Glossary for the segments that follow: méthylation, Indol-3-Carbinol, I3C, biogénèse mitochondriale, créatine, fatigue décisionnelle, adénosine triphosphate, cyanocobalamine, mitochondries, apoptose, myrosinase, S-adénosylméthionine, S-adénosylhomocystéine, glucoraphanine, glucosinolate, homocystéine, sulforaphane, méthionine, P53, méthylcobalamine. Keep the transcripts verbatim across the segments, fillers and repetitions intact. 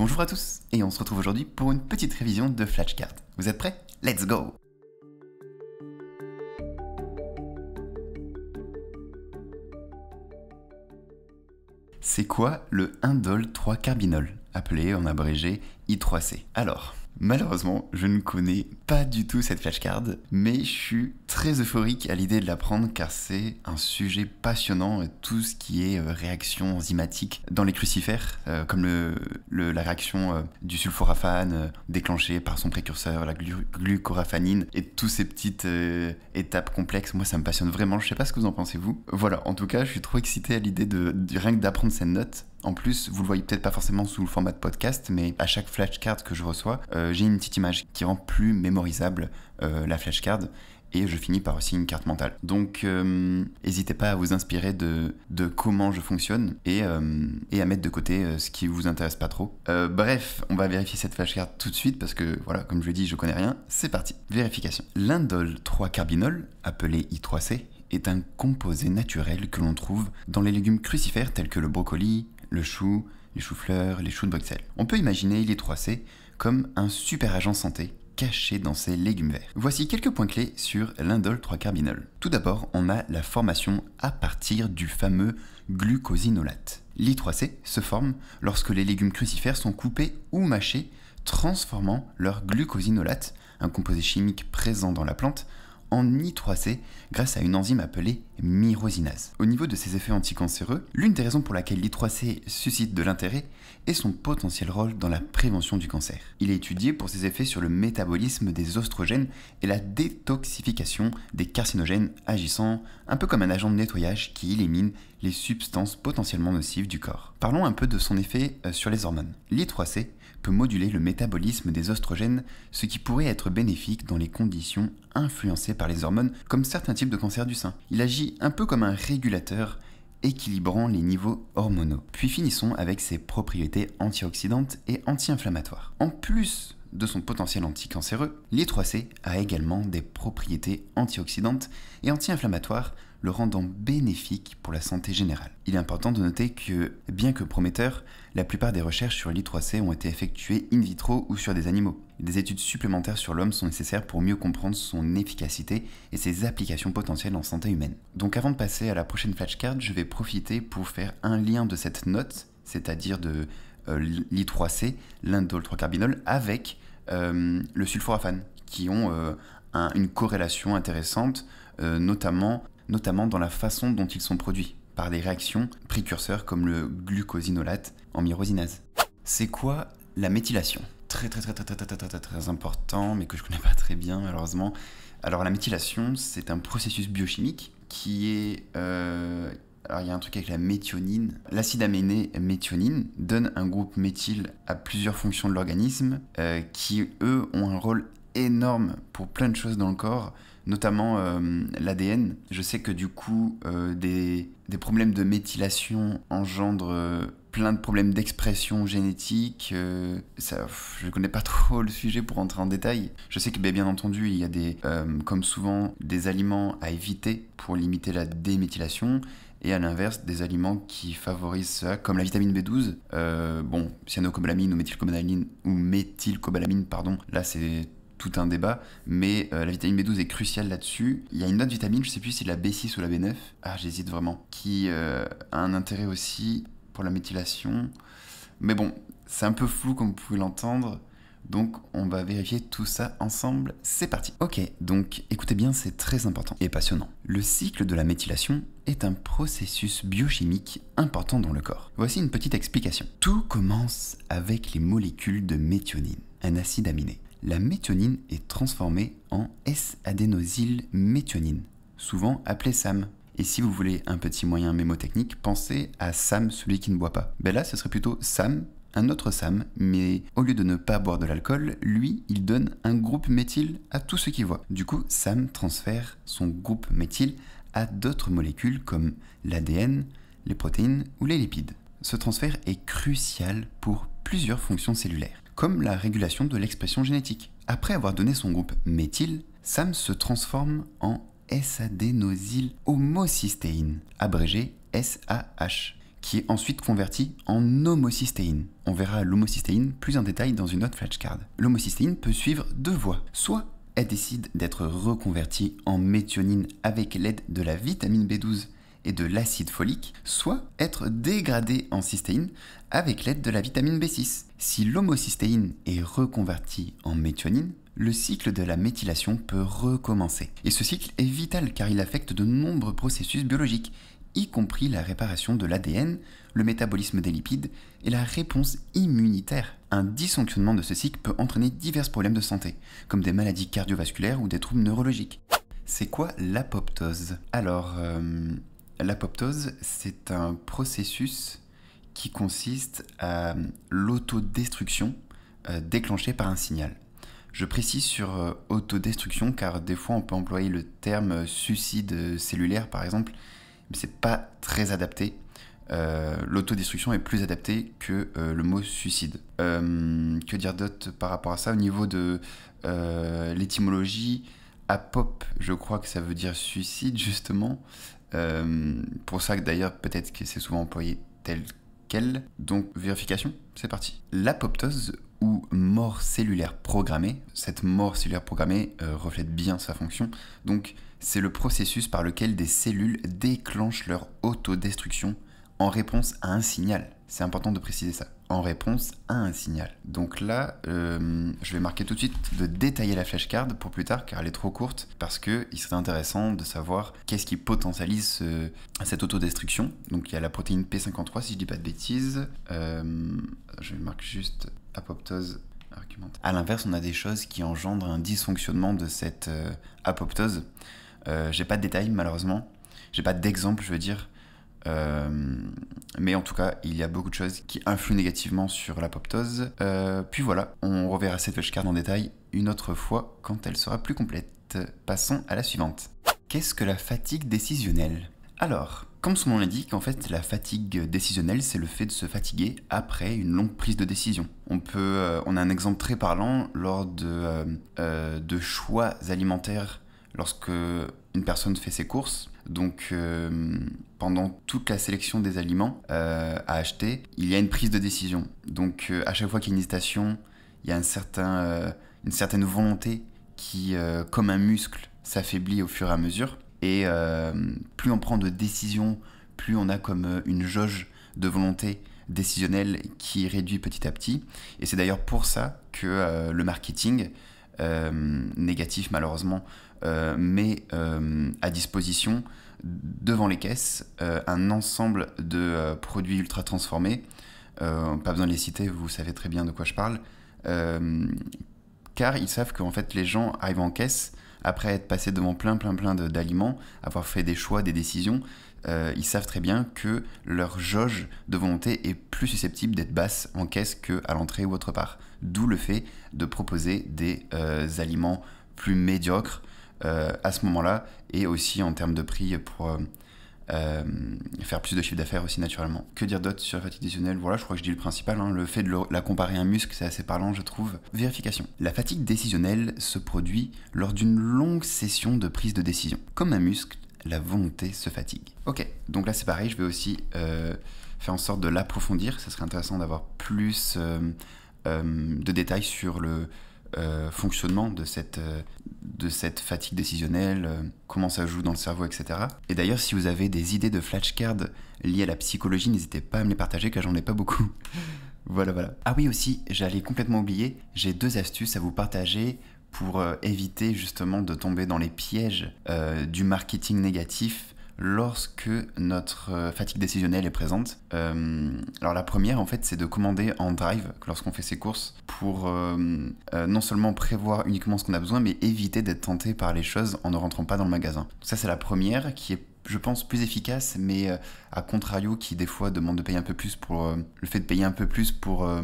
Bonjour à tous, et on se retrouve aujourd'hui pour une petite révision de flashcard. Vous êtes prêts? Let's go! C'est quoi le Indol trois Carbinol, appelé en abrégé I trois C? Alors, malheureusement, je ne connais pas du tout cette flashcard, mais je suis très euphorique à l'idée de l'apprendre car c'est un sujet passionnant, tout ce qui est euh, réaction enzymatique dans les crucifères, euh, comme le, le, la réaction euh, du sulforaphane euh, déclenchée par son précurseur, la glu glucoraphanine, et toutes ces petites euh, étapes complexes. Moi, ça me passionne vraiment, je sais pas ce que vous en pensez, vous. Voilà, en tout cas, je suis trop excité à l'idée de, de rien que d'apprendre cette note. En plus, vous le voyez peut-être pas forcément sous le format de podcast, mais à chaque flashcard que je reçois, euh, j'ai une petite image qui rend plus mémorisable euh, la flashcard, et je finis par aussi une carte mentale. Donc, euh, n'hésitez pas à vous inspirer de, de comment je fonctionne, et, euh, et à mettre de côté euh, ce qui vous intéresse pas trop. Euh, bref, on va vérifier cette flashcard tout de suite, parce que, voilà, comme je l'ai dit, je connais rien. C'est parti, vérification. L'indol trois carbinol, appelé I trois C, est un composé naturel que l'on trouve dans les légumes crucifères tels que le brocoli, le chou, les choux-fleurs, les choux de Bruxelles. On peut imaginer l'I trois C comme un super agent santé caché dans ces légumes verts. Voici quelques points clés sur l'indol trois carbinol. Tout d'abord, on a la formation à partir du fameux glucosinolate. L'I trois C se forme lorsque les légumes crucifères sont coupés ou mâchés, transformant leur glucosinolate, un composé chimique présent dans la plante, en I trois C grâce à une enzyme appelée myrosinase. Au niveau de ses effets anticancéreux, l'une des raisons pour laquelle l'I trois C suscite de l'intérêt est son potentiel rôle dans la prévention du cancer. Il est étudié pour ses effets sur le métabolisme des oestrogènes et la détoxification des carcinogènes, agissant un peu comme un agent de nettoyage qui élimine les substances potentiellement nocives du corps. Parlons un peu de son effet sur les hormones. L'I trois C peut moduler le métabolisme des oestrogènes, ce qui pourrait être bénéfique dans les conditions influencées par les hormones, comme certains types de cancers du sein. Il agit un peu comme un régulateur équilibrant les niveaux hormonaux. Puis finissons avec ses propriétés antioxydantes et anti-inflammatoires. En plus de son potentiel anticancéreux, l'I trois C a également des propriétés antioxydantes et anti-inflammatoires, le rendant bénéfique pour la santé générale. Il est important de noter que, bien que prometteur, la plupart des recherches sur l'I trois C ont été effectuées in vitro ou sur des animaux. Des études supplémentaires sur l'homme sont nécessaires pour mieux comprendre son efficacité et ses applications potentielles en santé humaine. Donc avant de passer à la prochaine flashcard, je vais profiter pour faire un lien de cette note, c'est-à-dire de euh, l'I trois C, l'indol trois carbinol, avec euh, le sulforaphane, qui ont euh, un, une corrélation intéressante, euh, notamment... notamment dans la façon dont ils sont produits, par des réactions précurseurs comme le glucosinolate en myrosinase. C'est quoi la méthylation? Très très très très très très très très important, mais que je connais pas très bien malheureusement. Alors la méthylation, c'est un processus biochimique qui est... Euh... Alors il y a un truc avec la méthionine. L'acide aminé méthionine donne un groupe méthyle à plusieurs fonctions de l'organisme euh, qui, eux, ont un rôle énorme pour plein de choses dans le corps, notamment euh, l'A D N. Je sais que du coup, euh, des, des problèmes de méthylation engendrent euh, plein de problèmes d'expression génétique. Euh, ça, je connais pas trop le sujet pour entrer en détail. Je sais que bien entendu, il y a des, euh, comme souvent, des aliments à éviter pour limiter la déméthylation. Et à l'inverse, des aliments qui favorisent ça, comme la vitamine B douze, euh, bon, cyanocobalamine ou méthylcobalamine, ou méthylcobalamine, pardon, là c'est tout un débat, mais euh, la vitamine B douze est cruciale là-dessus. Il y a une autre vitamine, je sais plus si c'est la B six ou la B neuf, ah j'hésite vraiment, qui euh, a un intérêt aussi pour la méthylation, mais bon, c'est un peu flou comme vous pouvez l'entendre. Donc on va vérifier tout ça ensemble, c'est parti. Ok, donc écoutez bien, c'est très important et passionnant. Le cycle de la méthylation est un processus biochimique important dans le corps. Voici une petite explication. Tout commence avec les molécules de méthionine, un acide aminé. La méthionine est transformée en S-adénosylméthionine, souvent appelée S A M. Et si vous voulez un petit moyen mémotechnique, pensez à S A M, celui qui ne boit pas. Ben là, ce serait plutôt S A M, un autre S A M, mais au lieu de ne pas boire de l'alcool, lui, il donne un groupe méthyle à tout ce qu'il voit. Du coup, S A M transfère son groupe méthyle à d'autres molécules comme l'A D N, les protéines ou les lipides. Ce transfert est crucial pour plusieurs fonctions cellulaires, comme la régulation de l'expression génétique. Après avoir donné son groupe méthyle, S A M se transforme en S-adénosylhomocystéine, abrégé S A H, qui est ensuite convertie en homocystéine. On verra l'homocystéine plus en détail dans une autre flashcard. L'homocystéine peut suivre deux voies. Soit elle décide d'être reconvertie en méthionine avec l'aide de la vitamine B douze et de l'acide folique, soit être dégradée en cystéine avec l'aide de la vitamine B six. Si l'homocystéine est reconvertie en méthionine, le cycle de la méthylation peut recommencer. Et ce cycle est vital car il affecte de nombreux processus biologiques, y compris la réparation de l'A D N, le métabolisme des lipides et la réponse immunitaire. Un dysfonctionnement de ce cycle peut entraîner divers problèmes de santé, comme des maladies cardiovasculaires ou des troubles neurologiques. C'est quoi l'apoptose? Alors, euh, l'apoptose, c'est un processus qui consiste à l'autodestruction euh, déclenchée par un signal. Je précise sur euh, autodestruction car des fois on peut employer le terme suicide cellulaire par exemple, mais c'est pas très adapté. Euh, L'autodestruction est plus adaptée que euh, le mot suicide. Euh, que dire d'autre par rapport à ça? Au niveau de euh, l'étymologie, apop, je crois que ça veut dire suicide justement. Euh, pour ça que d'ailleurs peut-être que c'est souvent employé tel quel. Donc vérification, c'est parti. L'apoptose ou mort cellulaire programmée, cette mort cellulaire programmée euh, reflète bien sa fonction, donc c'est le processus par lequel des cellules déclenchent leur autodestruction en réponse à un signal. C'est important de préciser ça, en réponse à un signal. Donc là, euh, je vais marquer tout de suite de détailler la flashcard pour plus tard car elle est trop courte, parce qu'il serait intéressant de savoir qu'est-ce qui potentialise ce, cette autodestruction. Donc il y a la protéine P cinquante-trois si je dis pas de bêtises. Euh, je marque juste apoptose argumente. À l'inverse, on a des choses qui engendrent un dysfonctionnement de cette euh, apoptose. Euh, j'ai pas de détails malheureusement, j'ai pas d'exemple je veux dire. Euh, mais en tout cas, il y a beaucoup de choses qui influent négativement sur l'apoptose. Euh, puis voilà, on reverra cette flashcard en détail une autre fois quand elle sera plus complète. Passons à la suivante. Qu'est-ce que la fatigue décisionnelle? Alors, comme son nom l'indique, en fait, la fatigue décisionnelle, c'est le fait de se fatiguer après une longue prise de décision. On peut, euh, on a un exemple très parlant lors de, euh, euh, de choix alimentaires lorsque une personne fait ses courses. Donc euh, pendant toute la sélection des aliments euh, à acheter, il y a une prise de décision. Donc euh, à chaque fois qu'il y a une hésitation, il y a un certain, euh, une certaine volonté qui, euh, comme un muscle, s'affaiblit au fur et à mesure. Et euh, plus on prend de décisions, plus on a comme une jauge de volonté décisionnelle qui réduit petit à petit. Et c'est d'ailleurs pour ça que euh, le marketing, euh, négatif malheureusement, Euh, met euh, à disposition devant les caisses euh, un ensemble de euh, produits ultra transformés, euh, pas besoin de les citer, vous savez très bien de quoi je parle, euh, car ils savent qu'en fait les gens arrivent en caisse après être passés devant plein plein plein d'aliments, avoir fait des choix, des décisions, euh, ils savent très bien que leur jauge de volonté est plus susceptible d'être basse en caisse qu'à l'entrée ou autre part, d'où le fait de proposer des euh, aliments plus médiocres Euh, à ce moment-là, et aussi en termes de prix pour euh, euh, faire plus de chiffre d'affaires aussi naturellement. Que dire d'autre sur la fatigue décisionnelle? Voilà, je crois que je dis le principal, hein. Le fait de le, la comparer à un muscle, c'est assez parlant je trouve. Vérification. La fatigue décisionnelle se produit lors d'une longue session de prise de décision. Comme un muscle, la volonté se fatigue. Ok, donc là c'est pareil, je vais aussi euh, faire en sorte de l'approfondir, ça serait intéressant d'avoir plus euh, euh, de détails sur le Euh, fonctionnement de cette, euh, de cette fatigue décisionnelle, euh, comment ça joue dans le cerveau, et cetera. Et d'ailleurs, si vous avez des idées de flashcards liées à la psychologie, n'hésitez pas à me les partager car j'en ai pas beaucoup. Voilà, voilà. Ah oui aussi, j'allais complètement oublier, j'ai deux astuces à vous partager pour euh, éviter justement de tomber dans les pièges euh, du marketing négatif lorsque notre euh, fatigue décisionnelle est présente. Euh, alors la première en fait c'est de commander en drive lorsqu'on fait ses courses pour euh, euh, non seulement prévoir uniquement ce qu'on a besoin mais éviter d'être tenté par les choses en ne rentrant pas dans le magasin. Donc ça c'est la première qui est je pense plus efficace mais euh, à contrario qui des fois demande de payer un peu plus pour euh, le fait de payer un peu plus pour euh,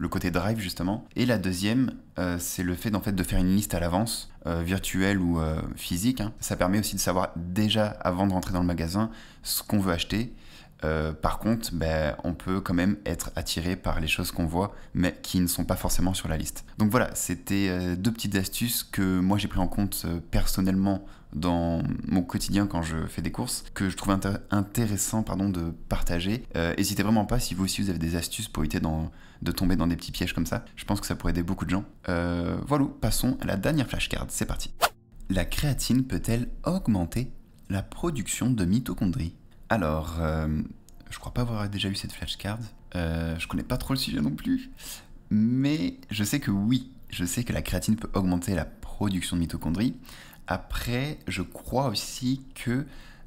le côté drive justement. Et la deuxième euh, c'est le fait, en fait de faire une liste à l'avance euh, virtuelle ou euh, physique hein. Ça permet aussi de savoir déjà avant de rentrer dans le magasin ce qu'on veut acheter Euh, par contre, ben, on peut quand même être attiré par les choses qu'on voit, mais qui ne sont pas forcément sur la liste. Donc voilà, c'était euh, deux petites astuces que moi j'ai pris en compte euh, personnellement dans mon quotidien quand je fais des courses, que je trouve intér intéressant pardon, de partager. Euh, n'hésitez vraiment pas si vous aussi vous avez des astuces pour éviter dans, de tomber dans des petits pièges comme ça. Je pense que ça pourrait aider beaucoup de gens. Euh, voilà, passons à la dernière flashcard, c'est parti. La créatine peut-elle augmenter la production de mitochondries? Alors, euh, je crois pas avoir déjà eu cette flashcard, euh, je connais pas trop le sujet non plus, mais je sais que oui, je sais que la créatine peut augmenter la production de mitochondries. Après, je crois aussi que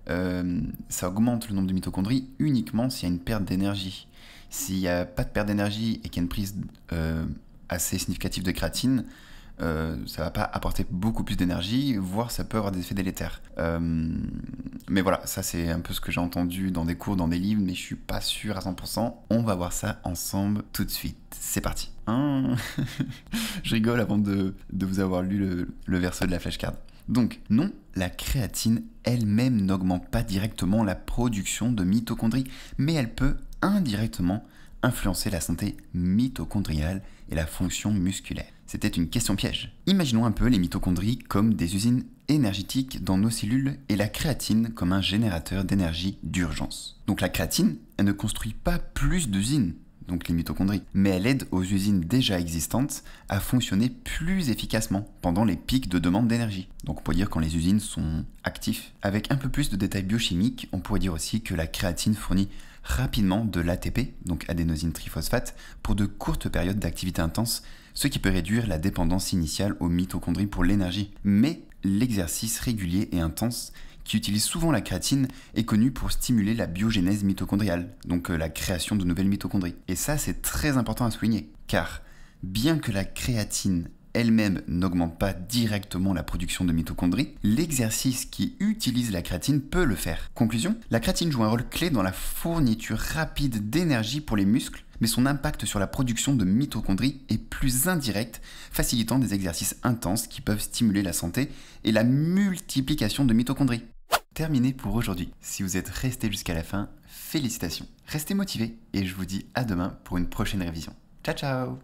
euh, ça augmente le nombre de mitochondries uniquement s'il y a une perte d'énergie. S'il n'y a pas de perte d'énergie et qu'il y a une prise euh, assez significative de créatine, Euh, ça va pas apporter beaucoup plus d'énergie, voire ça peut avoir des effets délétères. Euh, mais voilà, ça c'est un peu ce que j'ai entendu dans des cours, dans des livres, mais je suis pas sûr à cent pour cent. On va voir ça ensemble tout de suite. C'est parti. Hein je rigole avant de, de vous avoir lu le, le verso de la flashcard. Donc non, la créatine elle-même n'augmente pas directement la production de mitochondries, mais elle peut indirectement influencer la santé mitochondriale et la fonction musculaire. C'était une question piège. Imaginons un peu les mitochondries comme des usines énergétiques dans nos cellules et la créatine comme un générateur d'énergie d'urgence. Donc la créatine, elle ne construit pas plus d'usines, donc les mitochondries, mais elle aide aux usines déjà existantes à fonctionner plus efficacement pendant les pics de demande d'énergie. Donc on pourrait dire quand les usines sont actives. Avec un peu plus de détails biochimiques, on pourrait dire aussi que la créatine fournit rapidement de l'A T P, donc adénosine triphosphate, pour de courtes périodes d'activité intense, ce qui peut réduire la dépendance initiale aux mitochondries pour l'énergie. Mais l'exercice régulier et intense, qui utilise souvent la créatine, est connu pour stimuler la biogénèse mitochondriale, donc la création de nouvelles mitochondries. Et ça, c'est très important à souligner, car bien que la créatine elle-même n'augmente pas directement la production de mitochondries, l'exercice qui utilise la créatine peut le faire. Conclusion, la créatine joue un rôle clé dans la fourniture rapide d'énergie pour les muscles, mais son impact sur la production de mitochondries est plus indirect, facilitant des exercices intenses qui peuvent stimuler la santé et la multiplication de mitochondries. Terminé pour aujourd'hui. Si vous êtes resté jusqu'à la fin, félicitations. Restez motivés et je vous dis à demain pour une prochaine révision. Ciao ciao!